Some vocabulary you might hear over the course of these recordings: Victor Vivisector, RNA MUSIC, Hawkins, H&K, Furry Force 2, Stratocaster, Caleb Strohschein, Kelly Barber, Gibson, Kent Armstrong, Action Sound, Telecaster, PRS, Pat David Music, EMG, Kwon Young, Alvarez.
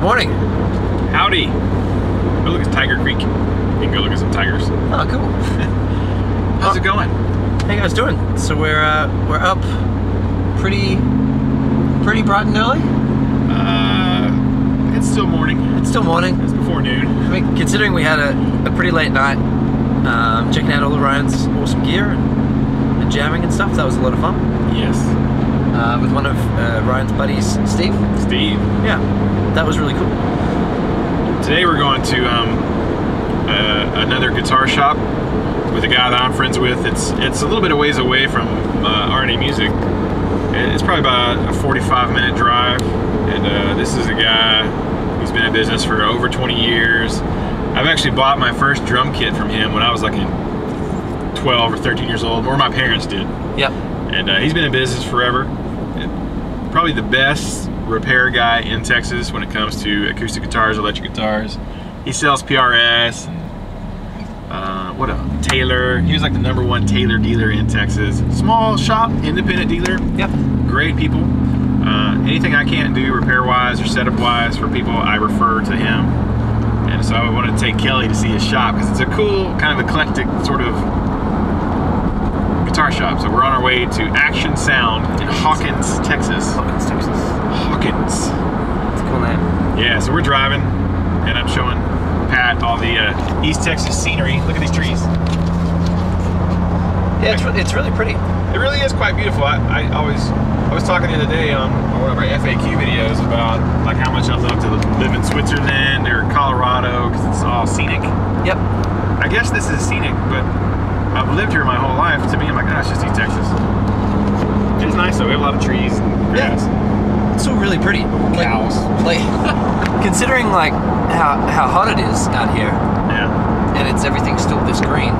Good morning. Howdy. Go look at Tiger Creek. You can go look at some tigers. Oh, cool. How's it going? Hey, how's it doing? So we're up pretty bright and early. It's still morning. It's still morning. It's before noon. I mean, considering we had a pretty late night checking out all of Ryan's awesome gear and jamming and stuff, that was a lot of fun. Yes. With one of Ryan's buddies, Steve. Steve. Yeah, that was really cool. Today we're going to another guitar shop with a guy that I'm friends with. It's a little bit of ways away from RNA MUSIC. It's probably about a 45-minute drive, and this is a guy who's been in business for over 20 years. I've actually bought my first drum kit from him when I was like 12 or 13 years old, or my parents did. Yep. And he's been in business forever. Probably the best repair guy in Texas when it comes to acoustic guitars, electric guitars. He sells PRS, and, what a Taylor. He was like the #1 Taylor dealer in Texas. Small shop, independent dealer. Yep. Great people. Anything I can't do repair-wise or setup-wise for people, I refer to him. And so I wanted to take Kelly to see his shop because it's a cool, kind of eclectic sort of guitar shop. So we're on our way to Action Sound in Hawkins, Texas. Hawkins, Texas. Hawkins. That's a cool name. Yeah, so we're driving, and I'm showing Pat all the East Texas scenery. Look at these trees. Yeah, it's really pretty. It really is quite beautiful. I was talking the other day on one of our FAQ videos about like how much I love to live in Switzerland or Colorado because it's all scenic. Yep. I guess this is scenic, but I've lived here my whole life. To me, I'm like, ah, it's just East Texas. It's nice though. We have a lot of trees and grass. Yeah. It's still really pretty. Like, cows. Like, considering like how hot it is out here. Yeah. And it's everything's still this green.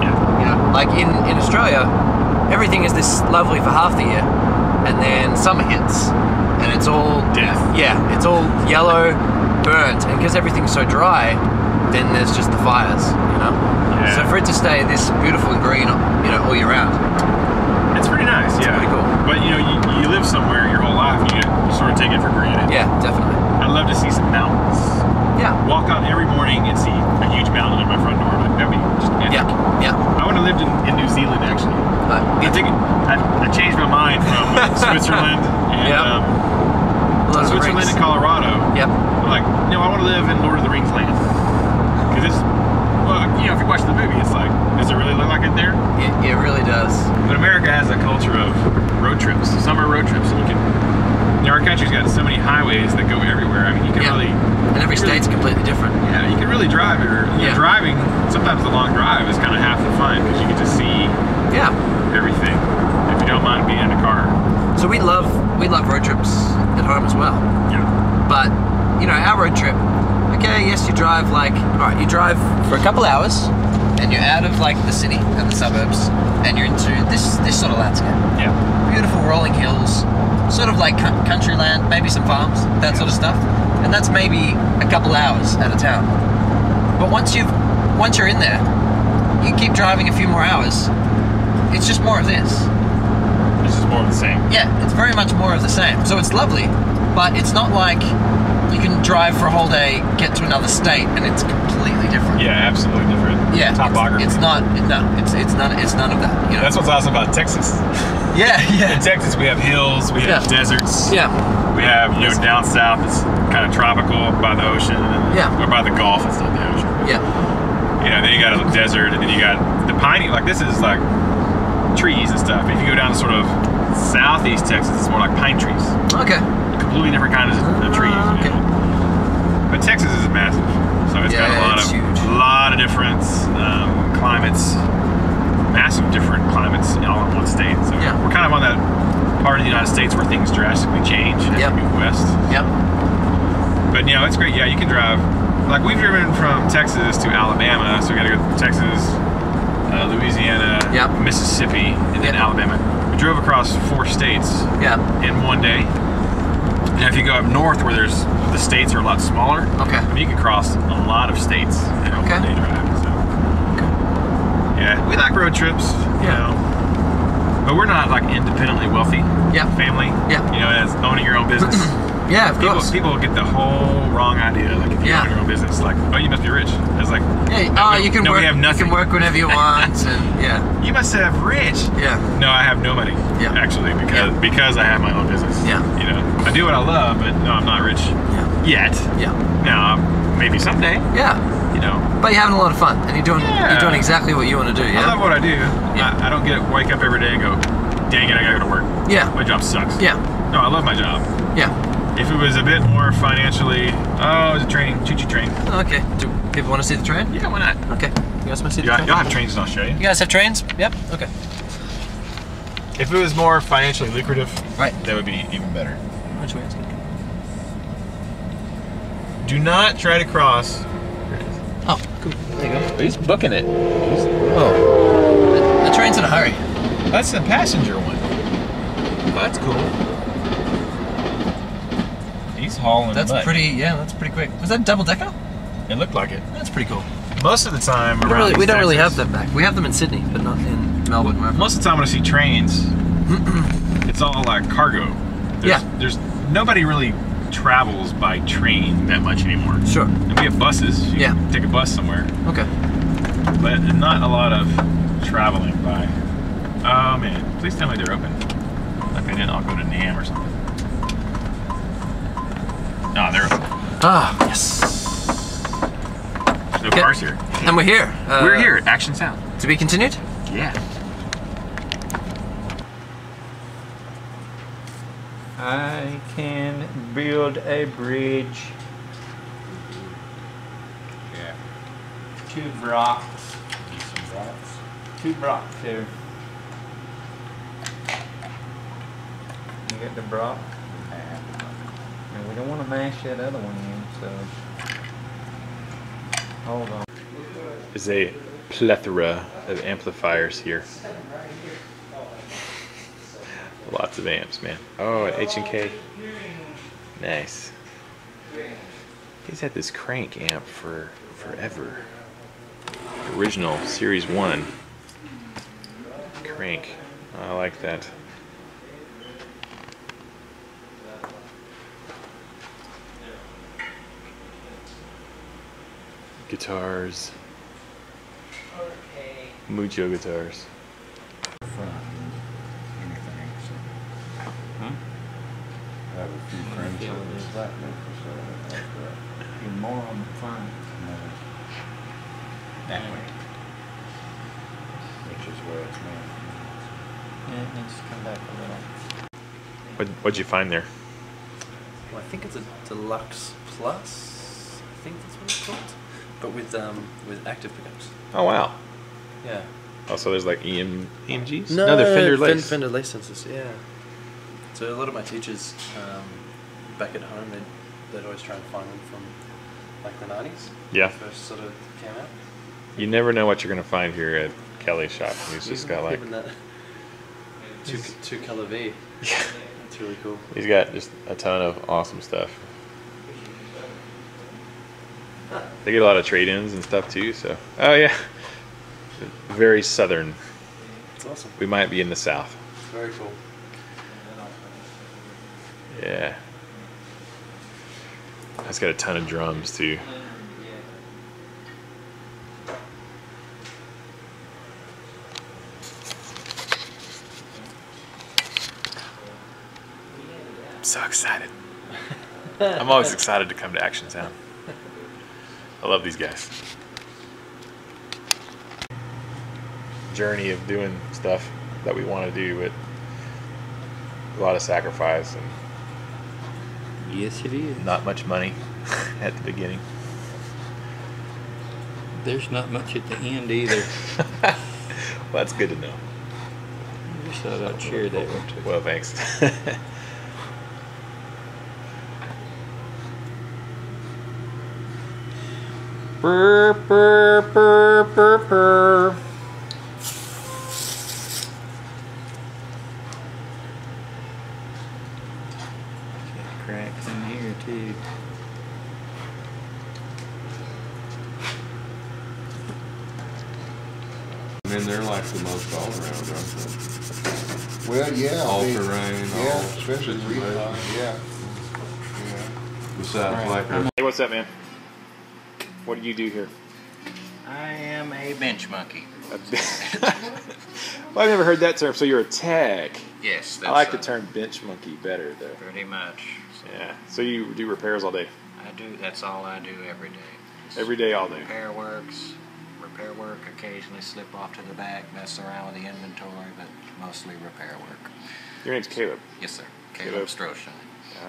Yeah. You know, like in Australia, everything is this lovely for half the year, and then summer hits, and it's all death. Yeah. It's all yellow, burnt, and because everything's so dry, then there's just the fires. You know. Yeah. So for it to stay this beautiful and green, you know, all year round, it's pretty nice. It's yeah, pretty cool. But you know, you live somewhere your whole life, and you sort of take it for granted. Yeah, definitely. I'd love to see some mountains. Yeah. Walk out every morning and see a huge mountain at my front door. That'd be just epic. Yeah, yeah. I would have lived in New Zealand actually. I changed my mind from Switzerland and yep. Switzerland and Colorado. Yep. I'm like, no, I want to live in Lord of the Rings land because it's. Well, you know, if you watch the movie, it's like, does it really look like it there? It really does. But America has a culture of road trips, summer road trips. And you can, you know, our country's got so many highways that go everywhere. I mean, you can really... And every state's completely different. Yeah, you can really drive. Driving, sometimes the long drive is kind of half the fun because you can just see everything if you don't mind being in a car. So we love road trips at home as well. Yeah. But, you know, our road trip... Okay, yes, you drive you drive for a couple hours, and you're out of like the city and the suburbs, and you're into this sort of landscape. Yeah. Beautiful rolling hills, sort of like country land, maybe some farms, that sort of stuff, and that's maybe a couple hours out of town. But once you're in there, you keep driving a few more hours. It's just more of this. This is more of the same. Yeah, it's very much more of the same. So it's lovely, but it's not like. You can drive for a whole day, get to another state, and it's completely different. Yeah, absolutely different. Yeah, topography. It's none of that. You know? That's what's awesome about Texas. Yeah, yeah. In Texas, we have hills, we have deserts. Yeah. We have down south, it's kind of tropical by the ocean. And or by the Gulf, it's not the ocean. Yeah. Yeah. Then you got a desert, and then you got the piney. Like this is like trees and stuff. If you go down to sort of southeast Texas, it's more like pine trees. Okay. Completely different kinds of trees. Okay. You know? But Texas is massive, so it's got a lot of different climates, massive different climates all in one state. So we're kind of on that part of the United States where things drastically change as you move west. Yep. But you know, it's great. Yeah, you can drive. Like we've driven from Texas to Alabama, so we got to go through Texas, Louisiana, Mississippi, and then Alabama. We drove across 4 states in one day. Now, if you go up north, where the states are a lot smaller, I mean, you can cross a lot of states in a one-day drive. So, yeah, we like road trips, you know, but we're not like independently wealthy family. Yeah, you know, as owning your own business, Yeah, of course. People get the whole wrong idea. Like, if you own your own business, like, oh, you must be rich. It's like, yeah, no, you can work. You can work whenever you want, and you must have rich. Yeah. No, I have no money. Yeah. Actually, because I have my own business. Yeah. You know, I do what I love, but no, I'm not rich. Yeah. Yet. Yeah. Now, maybe someday. Yeah. You know. But you're having a lot of fun, and you're doing exactly what you want to do. Yeah. I love what I do. Yeah. I don't wake up every day and go, dang it, I gotta go to work. Yeah. My job sucks. Yeah. No, I love my job. Yeah. If it was a bit more financially, it was a train, choo-choo train. Okay. Do people want to see the train? Yeah, why not? Okay. You guys want to see the train? Y'all have trains in Australia. You guys have trains? Yep. Okay. If it was more financially lucrative, that would be even better. How much are we asking? Do not try to cross. Oh, cool. There you go. He's booking it. Oh. The train's in a hurry. That's the passenger one. That's cool. He's hauling that's pretty quick. Was that a double decker? It looked like it. That's pretty cool. Most of the time we don't really have them back. We have them in Sydney, but not in Melbourne. Well, most of the time when I see trains, it's all like cargo. There's nobody really travels by train that much anymore. Sure. And we have buses. You can take a bus somewhere. Okay. But not a lot of traveling by. Oh man, please tell me they're open. If they didn't, I'll go to NAM or something. No, they're open. Ah, yes. There's no cars here. And we're here. We're here at Action Sound. To be continued? Yeah. I can build a bridge. Yeah. Two blocks. Some blocks. Two blocks there. You got the block? And we don't want to mash that other one in, so hold on. There's a plethora of amplifiers here. Lots of amps, man. Oh, at H&K. Nice. He's had this crank amp for forever. Original Series 1. Crank. I like that. Guitars, mucho guitars. That way, which is where it's now. Yeah, just come back a little. What'd you find there? Well, I think it's a Deluxe Plus. I think that's what it's called. But with active pickups. Oh wow. Yeah. Oh, so there's like EMGs? No, they're Fender Lace. Fender Lace sensors, yeah. So a lot of my teachers back at home, they'd always try and find them from like the 90s. Yeah. When they first sort of came out. You never know what you're going to find here at Kelly's shop. He's just got like... That two color V. Yeah. That's really cool. He's got just a ton of awesome stuff. They get a lot of trade-ins and stuff too, so. Oh yeah, very southern. It's awesome. We might be in the south. It's very cool. Yeah. That's got a ton of drums too. I'm so excited. I'm always excited to come to Action Sound. I love these guys. Journey of doing stuff that we want to do, but a lot of sacrifice and yes, it is. Not much money at the beginning. There's not much at the end either. Well, that's good to know. I just thought I'd share that one too. Well, thanks. Burr, burr, burr, burr, burr. Got cracks in here too. I mean, they're like the most all-around, aren't they? Well, yeah. All-terrain, all-terrain. Yeah, especially yeah. besides Blacker. Hey, what's up, man? What do you do here? I am a bench monkey. Well, I've never heard that term. So you're a tech. Yes. That's, I like the term bench monkey better, though. Pretty much. So. Yeah. So you do repairs all day? I do. That's all I do every day. Just every day, all day. Repair works. Repair work. Occasionally slip off to the back, mess around with the inventory, but mostly repair work. Your name's Caleb? Yes, sir. Caleb Strohschein.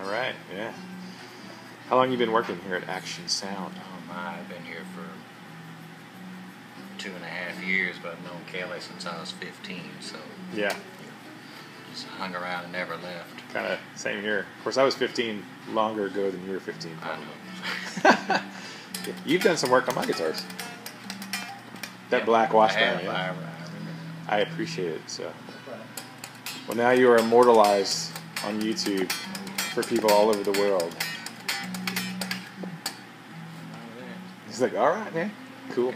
All right. Yeah. How long have you been working here at Action Sound? Oh, my. I've been here for 2.5 years, but I've known Kelly since I was 15, so yeah, just hung around and never left. Kind of same here. Of course, I was 15 longer ago than you were 15. Probably. I know. You've done some work on my guitars. That black wash down. Yeah. I appreciate it. So, well, now you are immortalized on YouTube for people all over the world. He's like, all right, man, cool.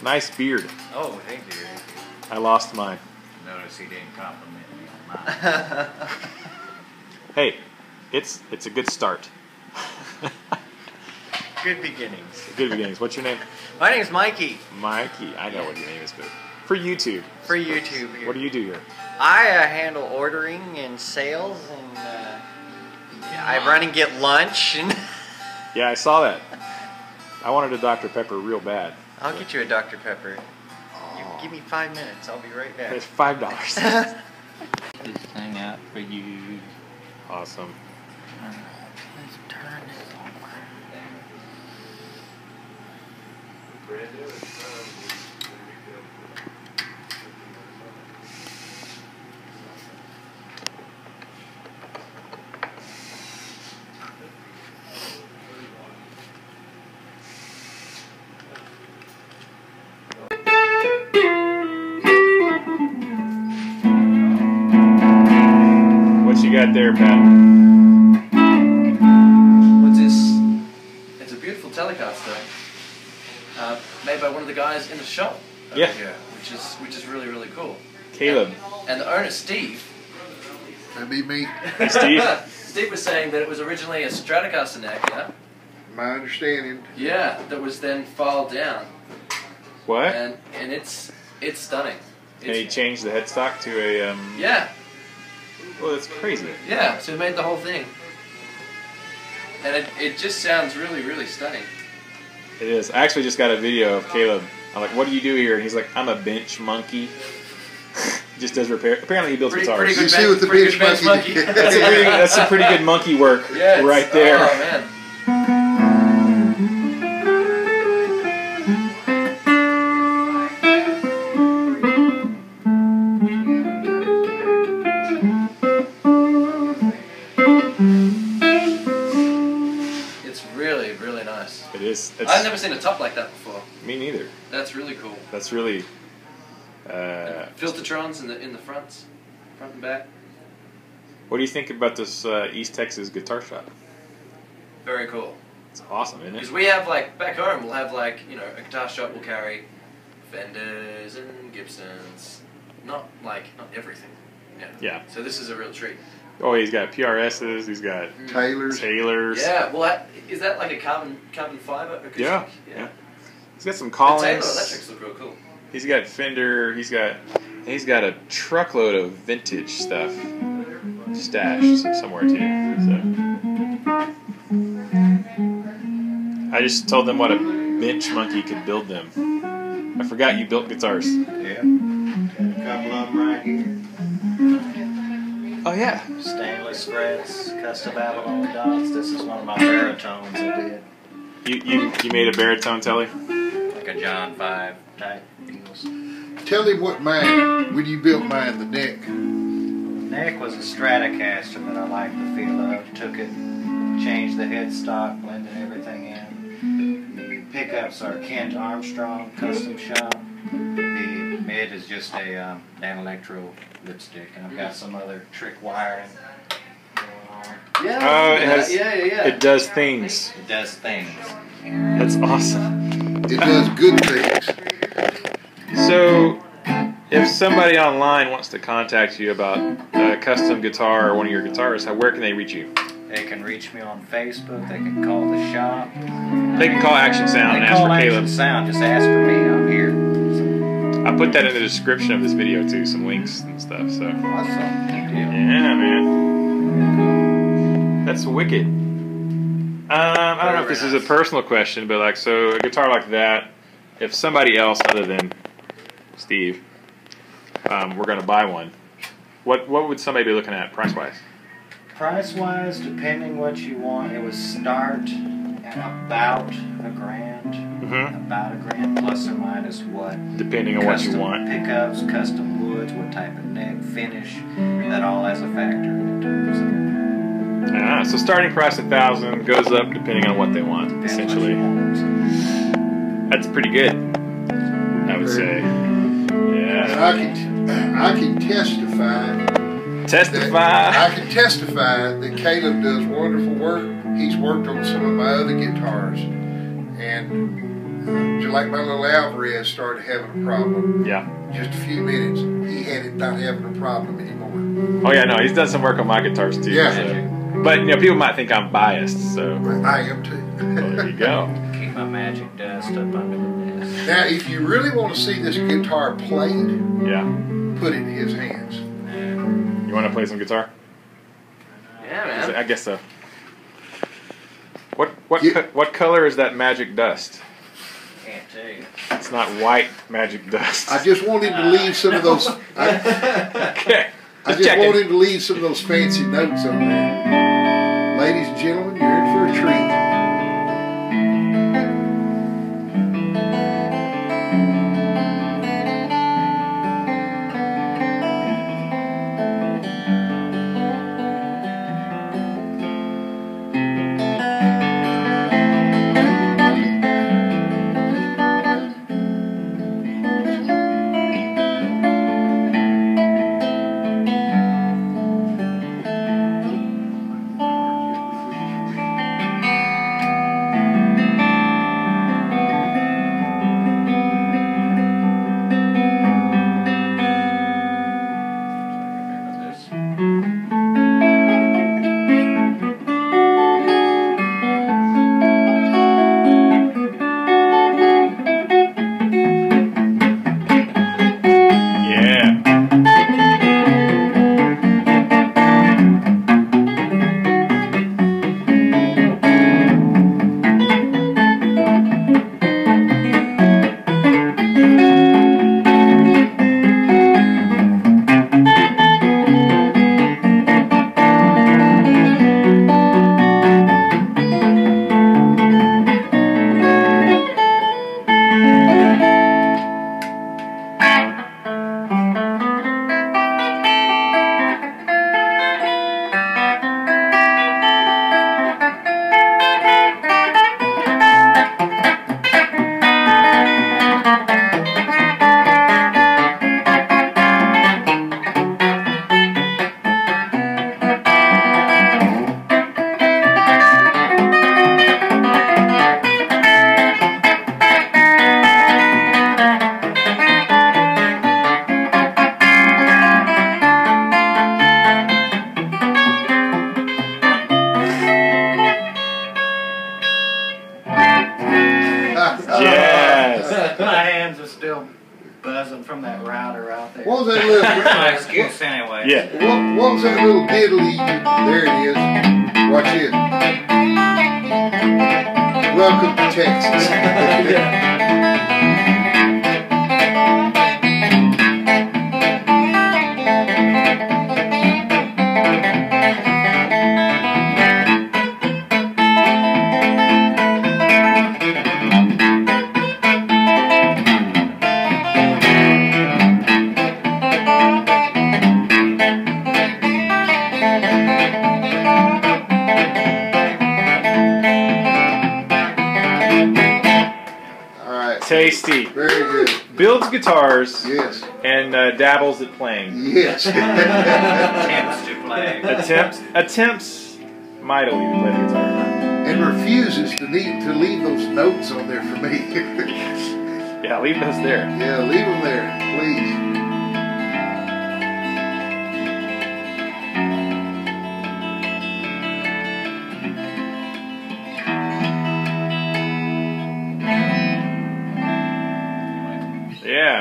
Nice beard. Oh, thank you. I lost mine. Notice he didn't compliment me on mine. Hey, it's a good start. Good beginnings. Good beginnings. What's your name? My name's Mikey. Mikey. I know what your name is, but for YouTube. For YouTube. Here. What do you do here? I handle ordering and sales, and I run and get lunch. And yeah, I saw that. I wanted a Dr. Pepper real bad. I'll get you a Dr. Pepper. You give me 5 minutes. I'll be right back. It's $5. This thing out for you. Awesome. All right, let's turn this over there. Got there, Pat. What's this? It's a beautiful Telecaster, made by one of the guys in the shop. Yeah. Here, which is really, really cool. Caleb. And the owner, Steve. That'd be me. Steve. Steve was saying that it was originally a Stratocaster neck. Yeah. My understanding. Yeah, that was then filed down. What? And it's stunning. And he changed the headstock to a. Yeah. Well, that's crazy. Yeah, so it made the whole thing. And it just sounds really, really stunning. It is. I actually just got a video of Caleb. I'm like, what do you do here? And he's like, I'm a bench monkey. Just does repair. Apparently he builds guitars. Pretty good bench, the pretty bench monkey. That's some pretty good monkey work right there. Oh, man. I've never seen a top like that before. Me neither. That's really cool. That's really filtertrons in the fronts, front and back. What do you think about this East Texas guitar shop? Very cool. It's awesome, isn't it? Because we have, like, back home, we'll have, like, you know, a guitar shop will carry Fenders and Gibsons, not everything. Yeah. Yeah. So this is a real treat. Oh, he's got PRSs. He's got Taylors. Yeah. Well, is that like a carbon fiber? Yeah. Yeah. He's got some Collins. The Taylor electrics look real cool. He's got Fender. He's got a truckload of vintage stuff stashed somewhere too. So I just told them what a bench monkey could build them. I forgot you built guitars. Yeah. Couple of them right here. Oh, yeah. Stainless frets, custom Avalon dots. This is one of my baritones I did. You made a baritone, Telly? Like a John 5 type deals. Tell him what mine, when you built mine, the neck. The neck was a Stratocaster that I liked the feel of. Took it, changed the headstock, blended everything in. The pickups are Kent Armstrong, custom shop. The mid is just an electro lipstick, and I've got some other trick wiring going on. Yeah, yeah. It does things. It does things. That's awesome. It does good things. So, If somebody online wants to contact you about a custom guitar or one of your guitars, where can they reach you? They can reach me on Facebook. They can call the shop. They can call Action Sound and ask for Caleb. Action Sound. Just ask for me. I'm here. I put that in the description of this video too, some links and stuff. So. Awesome. Yeah, man. That's wicked. I don't know if this is a personal question, but like, so a guitar like that, if somebody else other than Steve were going to buy one, what would somebody be looking at price-wise? Price-wise, depending what you want, it would start at about $1 grand, about $1 grand plus or minus what. Depending on what you want. Custom pickups, custom woods, what type of neck, finish, that all has a factor in it. So. Ah, so starting price $1,000 goes up depending on what they want, essentially. That's pretty good, I would say. Yeah. I can testify that Caleb does wonderful work. He's worked on some of my other guitars, and like my little Alvarez started having a problem. Yeah. Just a few minutes, he had it not having a problem anymore. Oh yeah, no, he's done some work on my guitars too. Yeah. So. But you know, people might think I'm biased, so. I am too. Well, there you go. Keep my magic dust up under the desk. Now, if you really want to see this guitar played, yeah, put it in his hands. You want to play some guitar? Yeah, man. I guess so. What color is that magic dust? Can't tell you. It's not white magic dust. I just want him to leave some of those. I just want him to leave some of those fancy notes on there. Ladies and gentlemen, you're in for a treat. Buzzing from that router out there. What was that little? My excuse, anyway. Yeah. What was that little diddly? There it is. Watch it. Welcome to Texas. Tasty. Very good. Builds guitars. Yes. And dabbles at playing. Yes. Attempts to play. Attempts mightily to play the guitar. And refuses to leave those notes on there for me. Yeah, leave those there. Yeah, leave them there, please. Yeah.